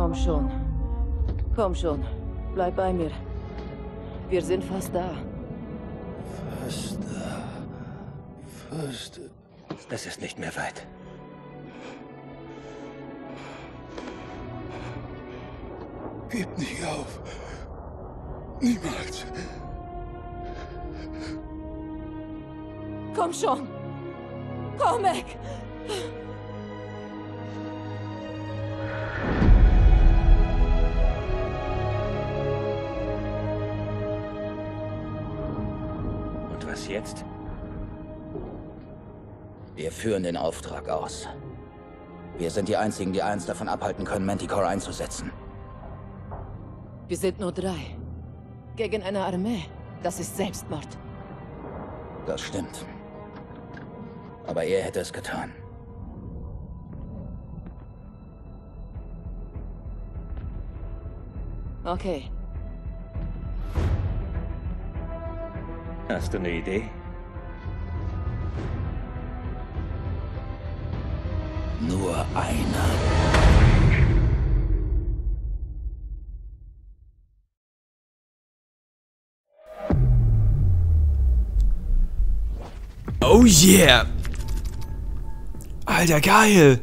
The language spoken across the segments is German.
Komm schon. Komm schon. Bleib bei mir. Wir sind fast da. Fast da. Fast. Das ist nicht mehr weit. Gib nicht auf. Niemals. Komm schon. Komm weg. Und was jetzt? Wir führen den Auftrag aus. Wir sind die Einzigen, die eins davon abhalten können, Manticore einzusetzen. Wir sind nur drei. Gegen eine Armee. Das ist Selbstmord. Das stimmt. Aber er hätte es getan. Okay. Hast du eine Idee? Nur einer. Oh yeah! Alter, geil!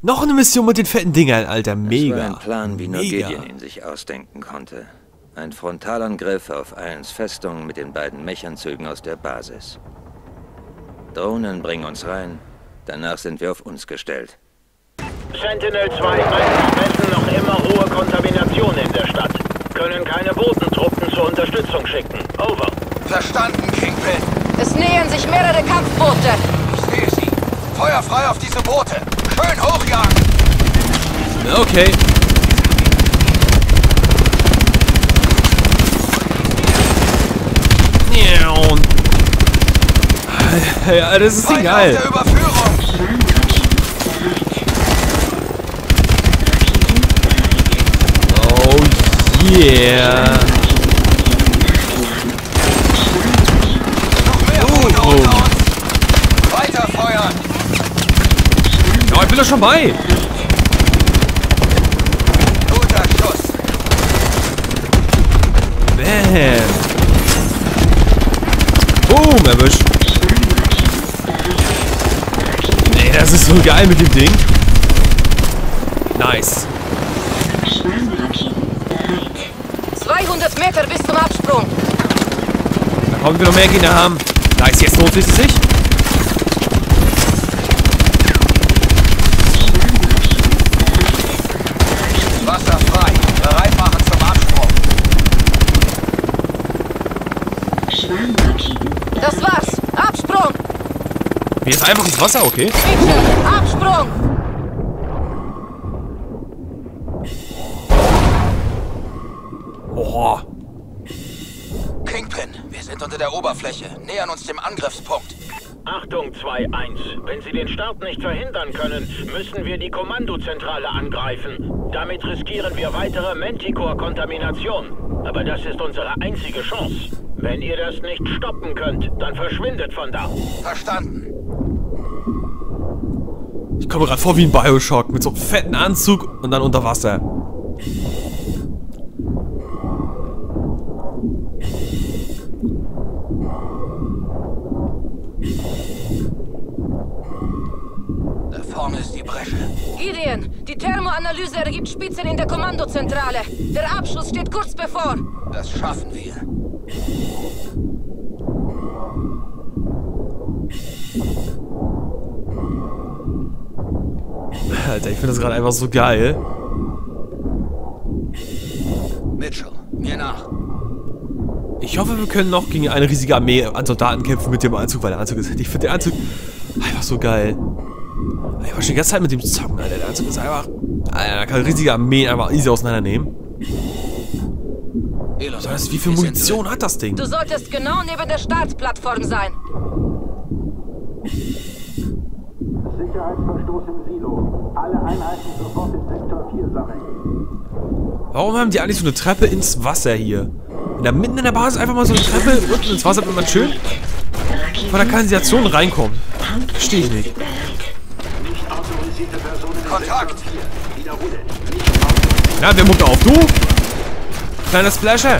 Noch eine Mission mit den fetten Dingern, Alter, mega! Das war ein Plan, wie Nurgidian ihn sich ausdenken konnte. Ein Frontalangriff auf Allens Festung mit den beiden Mechanzügen aus der Basis. Drohnen bringen uns rein, danach sind wir auf uns gestellt. Sentinel 2-1 messen noch immer hohe Kontamination in der Stadt. Können keine Bodentruppen zur Unterstützung schicken. Over. Verstanden, Kingpin! Es nähern sich mehrere Kampfboote. Ich sehe sie. Feuer frei auf diese Boote. Schön hochjagen. Okay. Ja, das ist egal. Feind auf der Überführung. Oh yeah. Weiterfeuern! Ja, ich bin da schon bei! Guter Schuss! Bam! Boom, erwischt! Nee, das ist so geil mit dem Ding! Nice! 200 Meter bis zum Absprung! Da kommen wir noch mehr Gegner haben! Nice, jetzt lohnt es sich. Wasser frei. Bereit machen zum Absprung. Das war's. Absprung. Jetzt einfach ins Wasser, okay? Mitchell, Absprung. Oha. Unter der Oberfläche. Nähern uns dem Angriffspunkt. Achtung, 2-1. Wenn Sie den Start nicht verhindern können, müssen wir die Kommandozentrale angreifen. Damit riskieren wir weitere Manticore-Kontamination. Aber das ist unsere einzige Chance. Wenn ihr das nicht stoppen könnt, dann verschwindet von da. Verstanden. Ich komme gerade vor wie ein Bioshock mit so einem fetten Anzug und dann unter Wasser. Die Thermoanalyse ergibt Spitzen in der Kommandozentrale. Der Abschuss steht kurz bevor. Das schaffen wir. Alter, ich finde das gerade einfach so geil. Mitchell, mir nach. Ich hoffe, wir können noch gegen eine riesige Armee an Soldaten kämpfen mit dem Anzug, weil der Anzug ist... Ich finde den Anzug einfach so geil. Ich war schon die ganze Zeit mit dem Zocken, Alter. Der Anzug ist einfach... Alter, da kann riesige Armeen einfach easy auseinandernehmen. Ilona, wie viel Munition hat das Ding? Du solltest genau neben der Startplattform sein. Sicherheitsverstoß im Silo. Alle Einheiten sofort in Sektor 4 sammeln. Warum haben die eigentlich so eine Treppe ins Wasser hier? Wenn da mitten in der Basis einfach mal so eine Treppe unten ins Wasser, wenn man schön von der Kanalisation reinkommt. Verstehe ich nicht. Kontakt! Na, wer muckt auf? Du? Kleiner Splasher!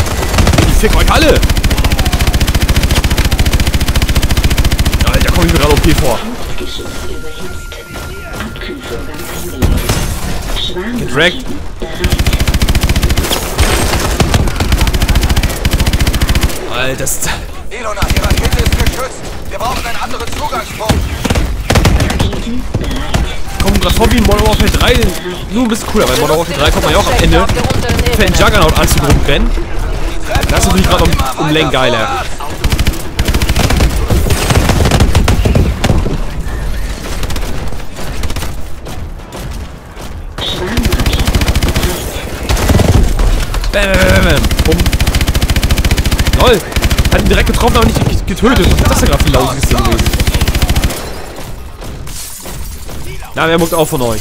Ich fick euch alle! Alter, komm ich mir gerade OP vor. Gedragt. Alter, das ist... Ilona, die Rakete ist geschützt. Wir brauchen einen anderen Zugangspunkt. Kommen gerade vor wie in Modern Warfare 3. Nur ein bisschen cooler, weil in Modern Warfare 3 kommt man ja auch am Ende für einen Juggernaut-Anzug rumrennen. Das ist natürlich gerade um Längen geiler. Bam, bam, bam, bum. Lol. Hat ihn direkt getroffen, aber nicht getötet. Was ist das denn gerade für ein lausiges Ding gewesen? Na, wer muckt auch von euch?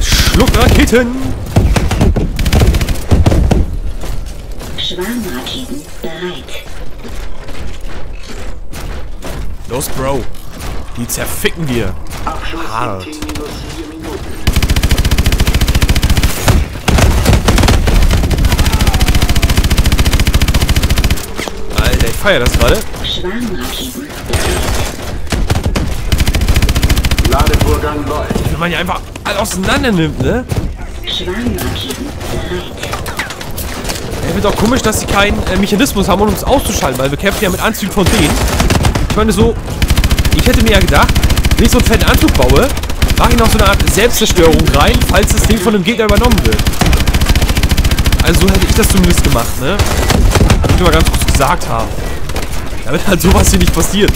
Schluck Raketen! Schwarmraketen bereit. Los, Bro. Die zerficken wir. Hart. Ich feier das gerade. Wenn man ja einfach alle auseinander nimmt, ne? Ich finde auch komisch, dass sie keinen Mechanismus haben, um uns auszuschalten, weil wir kämpfen ja mit Anzügen von denen. Ich meine so, ich hätte mir ja gedacht, wenn ich so einen fetten Anzug baue, mache ich noch so eine Art Selbstzerstörung rein, falls das Ding von dem Gegner übernommen wird. Also so hätte ich das zumindest gemacht, ne? Ich will mal ganz kurz gesagt haben. Damit halt sowas hier nicht passiert.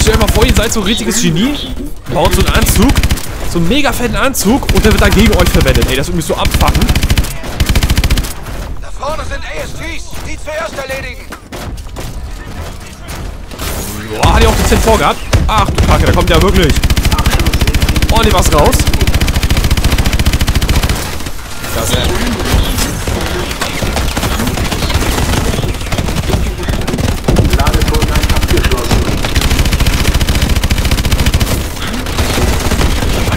Stell dir mal vor, ihr seid so ein richtiges Genie, baut so einen Anzug, so einen mega fetten Anzug und der wird dann gegen euch verwendet. Ey, das würde mich so abfacken. Da vorne sind ASGs, die zuerst erledigen. Boah, hat ja auch dezent vorgehabt. Ach du Kacke, da kommt ja wirklich ordentlich was raus. Das ist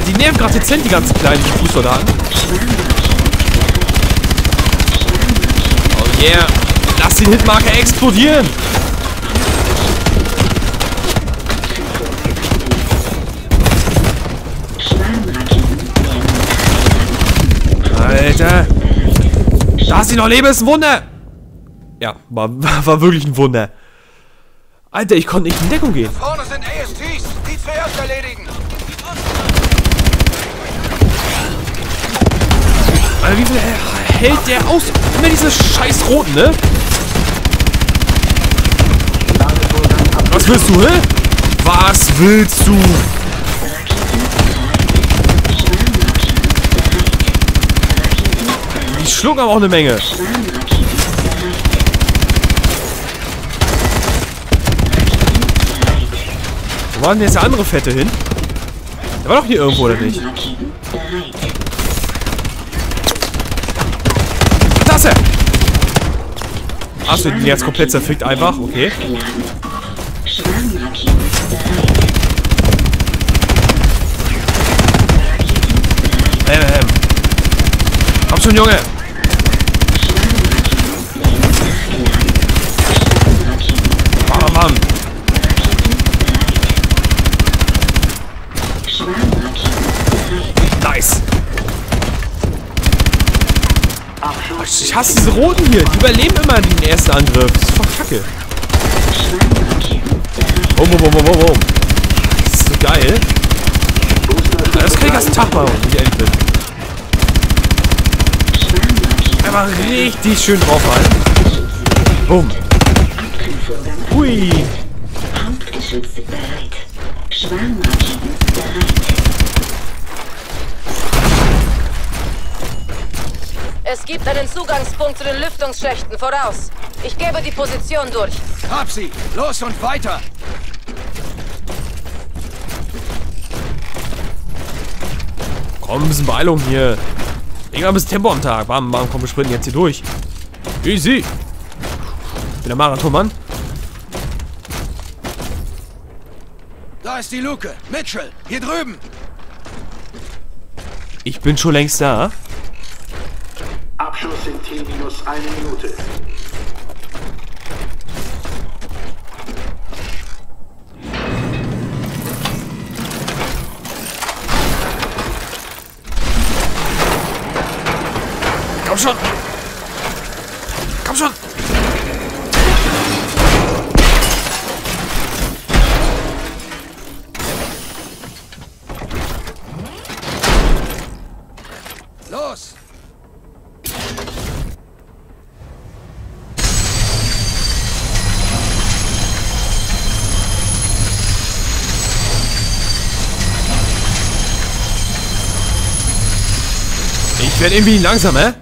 die nerven gerade dezent, die ganzen kleinen Fußsoldaten. Oh yeah. Lass den Hitmarker explodieren. Alter. Dass ich noch lebe, ist ein Wunder. Ja, war wirklich ein Wunder. Alter, ich konnte nicht in Deckung gehen. Da vorne sind ASTs, die zuerst erledigen. Alter, wie viel hält der aus? Immer diese scheiß Roten, ne? Was willst du, hä? Was willst du? Die schlucken aber auch eine Menge. Wo war denn jetzt der andere Fette hin? Der war doch hier irgendwo, oder nicht? Achso, die jetzt komplett zerfickt einfach, okay. Komm schon, Junge! Bam, bam. Nice! Ich hasse diese Roten hier. Die überleben immer den ersten Angriff. Das ist voll kacke. Boom, boom, boom, boom, boom, boom. Das ist so geil. Das kann ich den ganzen Tag machen, wenn ich ehrlich bin. Einfach richtig schön draufhalten. Boom. Hui. Es gibt einen Zugangspunkt zu den Lüftungsschächten voraus. Ich gebe die Position durch. Hab sie! Los und weiter! Komm, ein bisschen Beeilung hier. Irgendwann ein bisschen Tempo am Tag. Bam, bam, komm, wir sprinten jetzt hier durch. Easy! Ich bin der Marathonmann. Da ist die Luke. Mitchell, hier drüben! Ich bin schon längst da. Abschuss in T-1 Minute. Komm schon! Komm schon! Los! Ich werde irgendwie langsam, hä?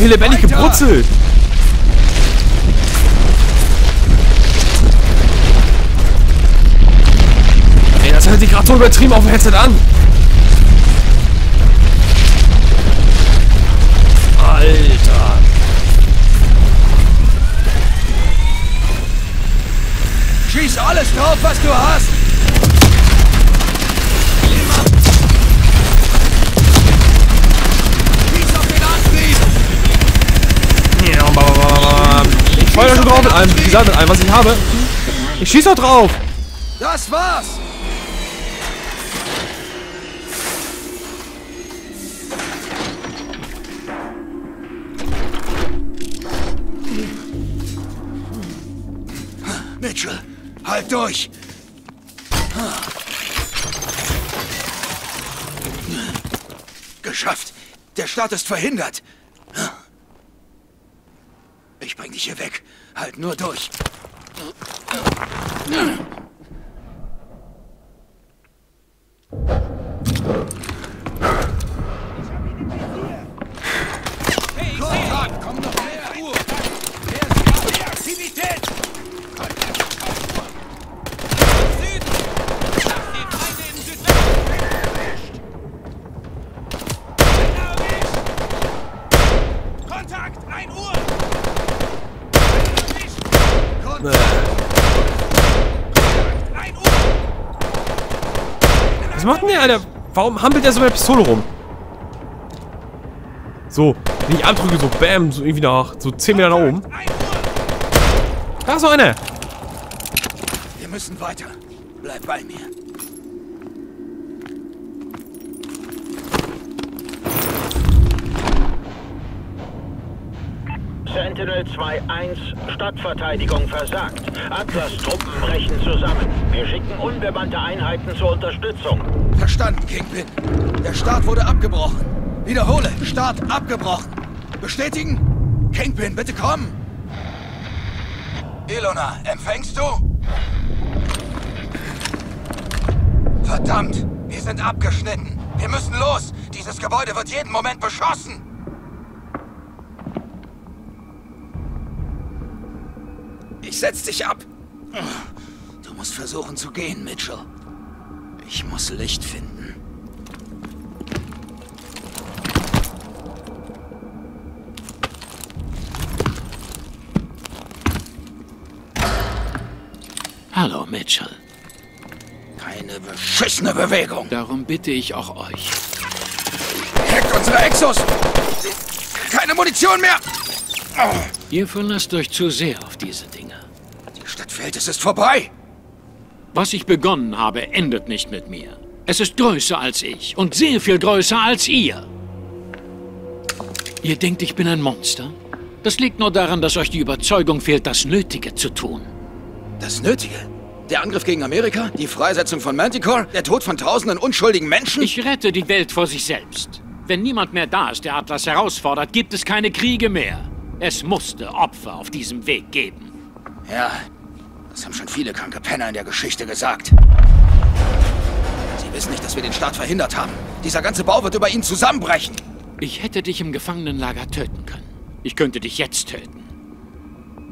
Hier lebendig gebrutzelt. Ey, das hört sich gerade so übertrieben auf dem Headset an. Alter. Schieß alles drauf, was du hast. Ich feuer schon drauf mit allem, wie gesagt, mit allem, was ich habe. Ich schieß doch drauf! Das war's! Mitchell, halt durch! Geschafft! Der Start ist verhindert! Ich bring dich hier weg. Halt nur durch. Hey, komm noch mehr Ruhe. Die Aktivität. Kontakt, 1 Uhr. Was macht denn der, Alter? Warum hampelt der so mit der Pistole rum? So, wenn ich abdrücke, so bam, so irgendwie nach, so 10 Meter nach oben. Da ist noch einer. Wir müssen weiter. Bleib bei mir. Sentinel 2-1, Stadtverteidigung versagt. Atlas-Truppen brechen zusammen. Wir schicken unbemannte Einheiten zur Unterstützung. Verstanden, Kingpin. Der Start wurde abgebrochen. Wiederhole, Start abgebrochen. Bestätigen? Kingpin, bitte komm! Ilona, empfängst du? Verdammt, wir sind abgeschnitten. Wir müssen los. Dieses Gebäude wird jeden Moment beschossen. Ich setz dich ab! Du musst versuchen zu gehen, Mitchell. Ich muss Licht finden. Hallo, Mitchell. Keine beschissene Bewegung! Darum bitte ich auch euch. Hackt unsere Exos! Keine Munition mehr! Ihr verlasst euch zu sehr auf diese Dinge. Die Stadt fällt, es ist vorbei. Was ich begonnen habe, endet nicht mit mir. Es ist größer als ich und sehr viel größer als ihr. Ihr denkt, ich bin ein Monster? Das liegt nur daran, dass euch die Überzeugung fehlt, das Nötige zu tun. Das Nötige? Der Angriff gegen Amerika? Die Freisetzung von Manticore? Der Tod von tausenden unschuldigen Menschen? Ich rette die Welt vor sich selbst. Wenn niemand mehr da ist, der Atlas herausfordert, gibt es keine Kriege mehr. Es musste Opfer auf diesem Weg geben. Ja, Das haben schon viele kranke Penner in der Geschichte gesagt. Sie wissen nicht, dass wir den Start verhindert haben. Dieser ganze Bau wird über ihnen zusammenbrechen. Ich hätte dich im Gefangenenlager töten können. Ich könnte dich jetzt töten.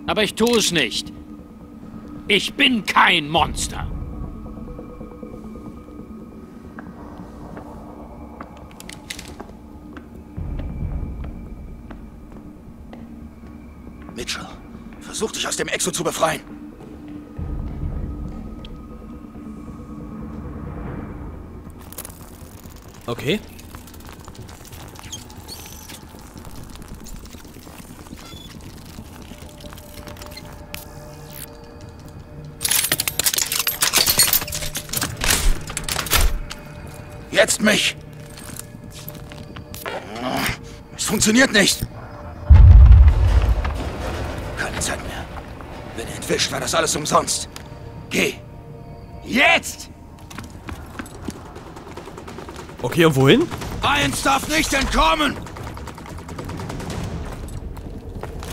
Aber ich tue es nicht. Ich bin kein Monster. Mitchell, versuch dich aus dem Exo zu befreien. Okay. Jetzt mich! Es funktioniert nicht! Keine Zeit mehr. Wenn er entwischt, war das alles umsonst. Geh! Jetzt! Okay, und wohin? Eins darf nicht entkommen!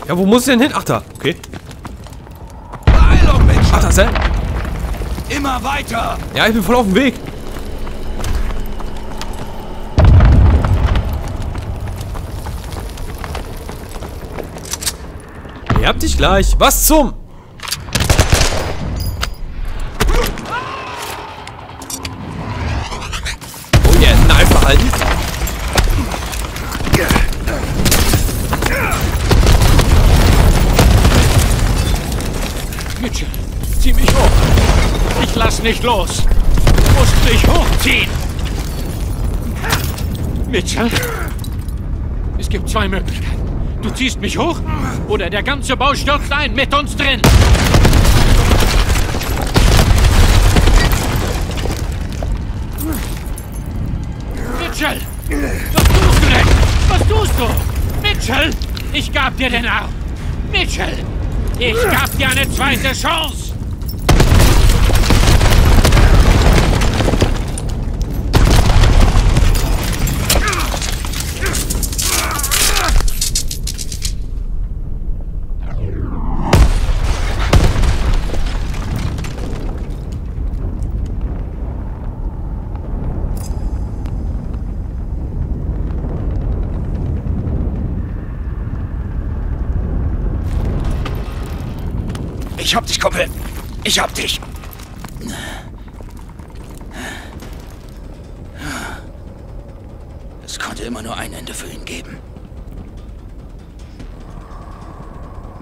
Ja, wo muss ich denn hin? Ach da, okay. Beeilung, Mensch! Ach, das, hä? Immer weiter! Ja, ich bin voll auf dem Weg. Ich hab dich gleich. Was zum? Oh yeah, Knife behalten. Mitchell, zieh mich hoch. Ich lass nicht los. Du musst mich hochziehen. Mitchell, es gibt zwei Möglichkeiten. Du ziehst mich hoch oder der ganze Bau stürzt ein mit uns drin. Mitchell, was tust du denn? Was tust du? Mitchell, ich gab dir den Arm. Mitchell, ich gab dir eine zweite Chance. Ich hab dich, Kumpel. Ich hab dich. Es konnte immer nur ein Ende für ihn geben.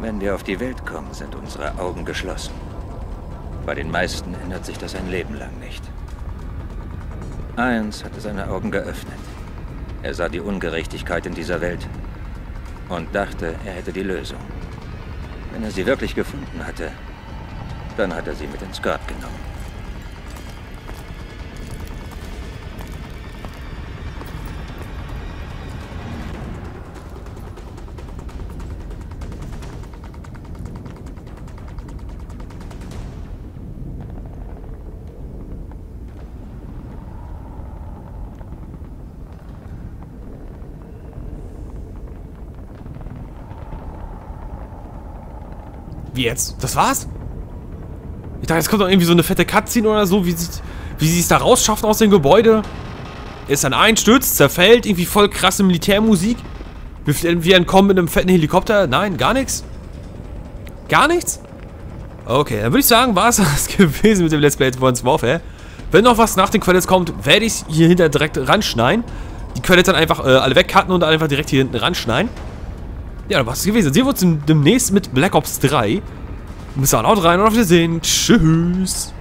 Wenn wir auf die Welt kommen, sind unsere Augen geschlossen. Bei den meisten ändert sich das ein Leben lang nicht. Eins hatte seine Augen geöffnet. Er sah die Ungerechtigkeit in dieser Welt und dachte, er hätte die Lösung. Wenn er sie wirklich gefunden hatte, dann hat er sie mit ins Grab genommen. Wie jetzt? Das war's? Ich dachte, jetzt kommt doch irgendwie so eine fette Cutscene oder so, wie sie es da rausschaffen aus dem Gebäude. Er ist dann einstürzt, zerfällt, irgendwie voll krasse Militärmusik. Wir entkommen mit einem fetten Helikopter. Nein, gar nichts. Gar nichts? Okay, dann würde ich sagen, war es das gewesen mit dem Let's Play Advanced Warfare. Wenn noch was nach den Credits kommt, werde ich hier hinter direkt ranschneiden. Die Credits dann einfach alle wegcutten und dann einfach direkt hier hinten ranschneiden. Ja, dann war es gewesen. Sehen wir uns demnächst mit Black Ops 3. Bis dann, haut rein und auf Wiedersehen. Tschüss.